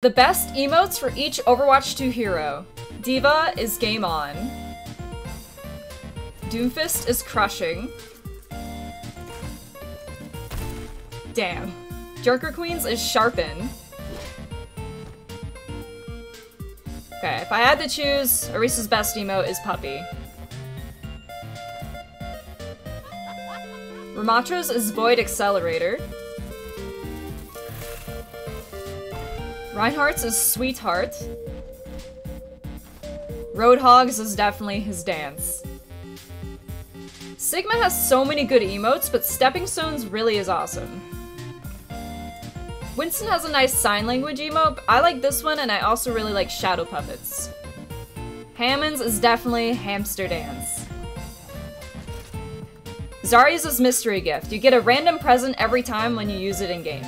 The best emotes for each Overwatch 2 hero. D.Va is game on. Doomfist is crushing. Damn. Jerker Queens is sharpen. Okay, if I had to choose, Arisa's best emote is puppy. Ramatra's is void accelerator. Reinhardt's is sweetheart. Roadhog's is definitely his dance. Sigma has so many good emotes, but Stepping Stones really is awesome. Winston has a nice sign language emote, but I like this one and I also really like shadow puppets. Hammond's is definitely hamster dance. Zarya's is mystery gift. You get a random present every time when you use it in game.